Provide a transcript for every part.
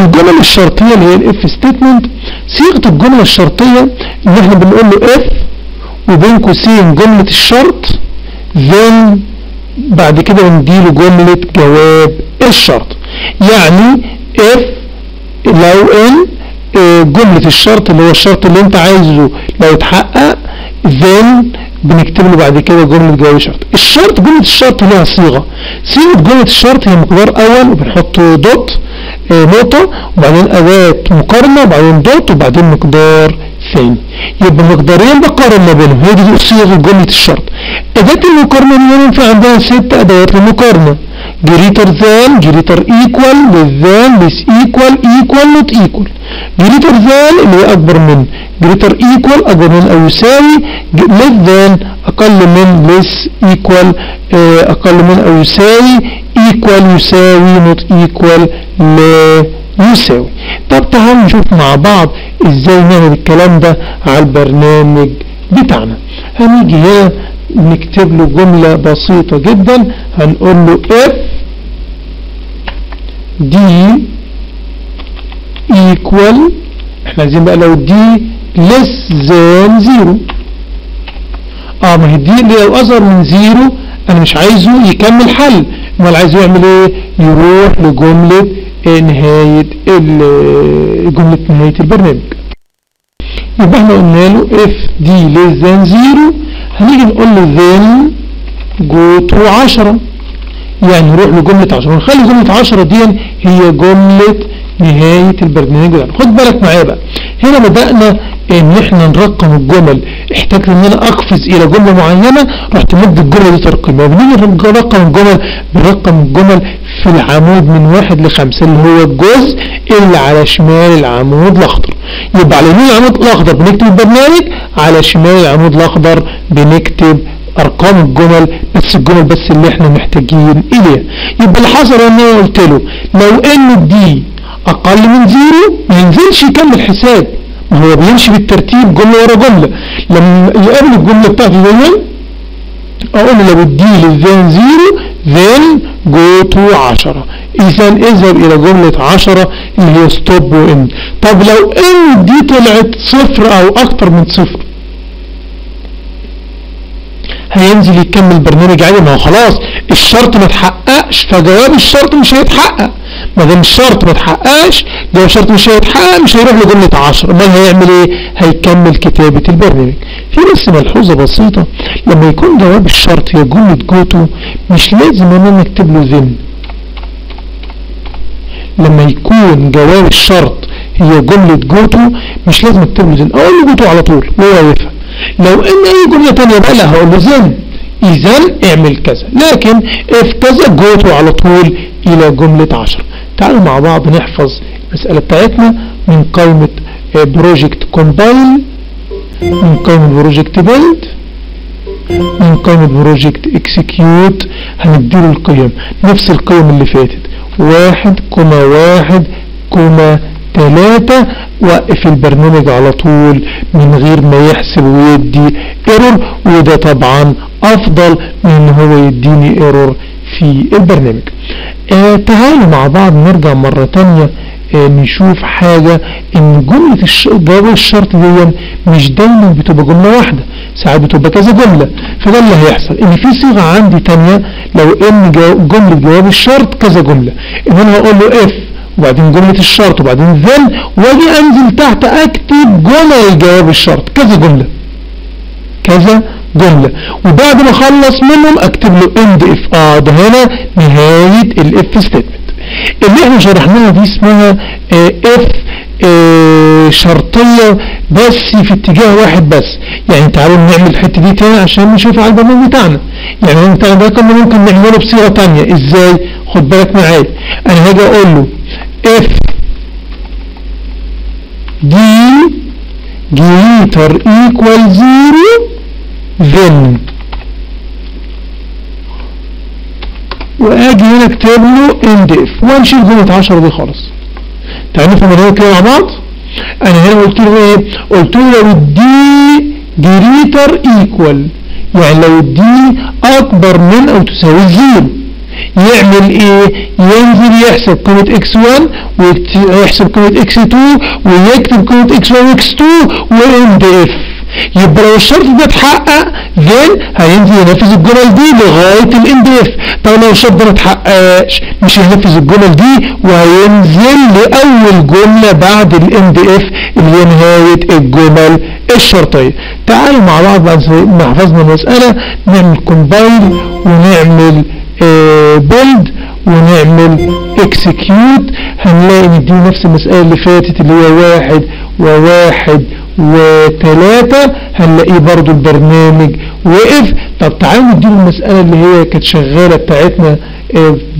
الجمل الشرطية اللي هي الاف ستيتمنت. صيغة الجملة الشرطية اللي احنا بنقول له اف وبين قوسين جملة الشرط، then بعد كده بنديله جملة جواب الشرط. يعني اف لو ان جملة الشرط اللي هو الشرط اللي انت عايزه لو اتحقق، then بنكتب له بعد كده جملة جواب الشرط. الشرط جملة الشرط لها صيغة. صيغة جملة الشرط هي مقدار أول وبنحط دوت نقطة وبعدين أداة مقارنة وبعدين دوت وبعدين مقدار ثاني. يبقى مقدارين بقارن ما بينهم، هي دي صيغة جملة الشرط. أداة المقارنة دي ينفع عندها 6 أدوات للمقارنة: greater than، greater equal، less than، less equal، equal not equal. greater than اللي هي أكبر من، greater equal أكبر من أو يساوي، less than أقل من، less equal أقل من أو يساوي، equal يساوي، not equal لا يساوي. طب تعالوا نشوف مع بعض إزاي نعمل الكلام ده على البرنامج بتاعنا. هنيجي هنا نكتب له جملة بسيطة جدا، هنقول له if d equal، احنا عايزين بقى لو d less than 0. ما هي دي اللي لو اصغر من 0 انا مش عايزه يكمل حل، امال عايزه يعمل ايه؟ يروح لجملة نهاية جملة نهاية البرنامج. يبقى احنا قلنا له if d less than 0، هنيجي نقول له then go to 10، يعني نروح لجملة 10 ونخلي جملة 10 دي هي جملة نهاية البرنامج بتاعنا. خد بالك معايا بقى، هنا بدأنا ان احنا نرقم الجمل. احتاجت ان انا اقفز الى جملة معينة، رحت مد الجملة دي ترقيمها. وبنيجي نرقم الجمل، بنرقم الجمل في العمود من 1 ل5 اللي هو الجزء اللي على شمال العمود الاخضر. يبقى على يمين العمود الاخضر بنكتب البرنامج، على شمال العمود الاخضر بنكتب ارقام الجمل، بس الجمل بس اللي احنا محتاجين اليها. يبقى اللي حصل ان انا قلت له لو ان دي اقل من 0 ما ينزلش يكمل حساب، ما هو بيمشي بالترتيب جمله ورا جمله. لما يقابل الجمله بتاعتي دي اقول له لو دي للذان 0 then go to 10، اذا اذهب الى جمله 10 اللي هي stop و end. طب لو ان دي طلعت 0 او اكتر من 0 هينزل يكمل برنامج عادي، ما هو خلاص الشرط ما اتحققش فجواب الشرط مش هيتحقق. ما دام الشرط ما اتحققش جواب الشرط مش هيتحقق، مش هيروح لجملة 10، امال هيعمل ايه؟ هيكمل كتابة البرنامج. في بس ملحوظة بسيطة، لما يكون جواب الشرط هي جملة جوتو مش لازم ان انا اكتب له ذن. لما يكون جواب الشرط هي جملة جوتو مش لازم اكتب له ذن، اقول له جوتو على طول وهو هيفهم. لو ان اي جملة تانية بقى لا هقول له ذن اذا اعمل كذا، لكن اف كذا جوته على طول الى جملة 10. تعالوا مع بعض نحفظ المسألة بتاعتنا من قائمة بروجكت كومبايل، من قائمة بروجكت بيلد، من قائمة بروجكت اكسكيوت. هنديله القيم نفس القيم اللي فاتت 1,1,3، وقف البرنامج على طول من غير ما يحسب ويدي ايرور، وده طبعا افضل من ان هو يديني ايرور في البرنامج. تعالوا مع بعض نرجع مرة تانية نشوف حاجة، ان جملة جواب الشرط دي مش دايما بتبقى جملة واحدة، ساعات بتبقى كذا جملة. فده اللي هيحصل ان في صيغة عندي تانية لو ان جملة جواب الشرط كذا جملة، ان انا هقول له اف وبعدين جملة الشرط وبعدين ذن، واجي انزل تحت اكتب جمل جواب الشرط كذا جملة كذا جملة، وبعد ما اخلص منهم اكتب له اند اف. ده هنا نهاية الاف ستيتمنت اللي احنا شرحناها دي، اسمها اف شرطية بس في اتجاه واحد بس. يعني تعالوا نعمل الحتة دي تاني عشان نشوفها على البرنامج بتاعنا. يعني بتاعنا ده كنا ممكن نعمله بصيغة تانية، ازاي؟ خد بالك معايا، انا هاجي اقول له اف دي greater equal 0 then، واجي هنا اكتب له end if وانشيل جملة 10 دي خالص. تعالوا نفهم الكلام كده مع بعض. انا هنا قلت له ايه؟ قلت له لو الدي greater equal، يعني لو الدي اكبر من او تساوي 0، يعمل ايه؟ ينزل يحسب قيمة x1 ويحسب قيمة x2 ويكتب قيمة x1 وx2 واند اف. يبقى لو الشرط ده اتحقق then هينزل ينفذ الجمل دي لغاية الاند اف. طب لو الشرط ده متحققش مش هينفذ الجمل دي وهينزل لأول جملة بعد الاند اف اللي هي نهاية الجمل الشرطية. تعالوا مع بعض بعد ما حفظنا المسألة نعمل كومبايل ونعمل بيلد ونعمل اكسكيوت. هنلاقي ان دي نفس المسألة اللي فاتت اللي هي 1 و1 و3. هنلاقيه برضو البرنامج وقف. طب تعالوا نديله المسألة اللي هي كانت شغالة بتاعتنا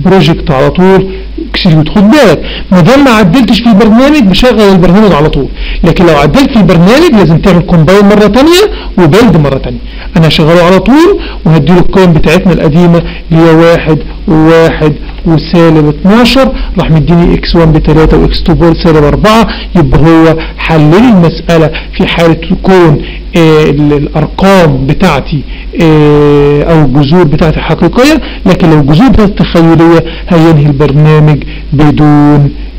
بروجكت على طول اكسكيوت. خد بالك مادام ما عدلتش في البرنامج بشغل البرنامج على طول، لكن لو عدلت في البرنامج لازم تعمل كومبايل مرة تانية وبيلد مرة تانية. انا هشغله على طول وهديله القيم بتاعتنا القديمة اللي هي 1 و1 وسالب 12. راح مديني x1 ب3 وx2 بسالب 4. يبقى هو حلل المسألة في حالة تكون الارقام بتاعتي او الجذور بتاعتي حقيقية، لكن لو الجذور بتاعتي تخيلية هينهي البرنامج بدون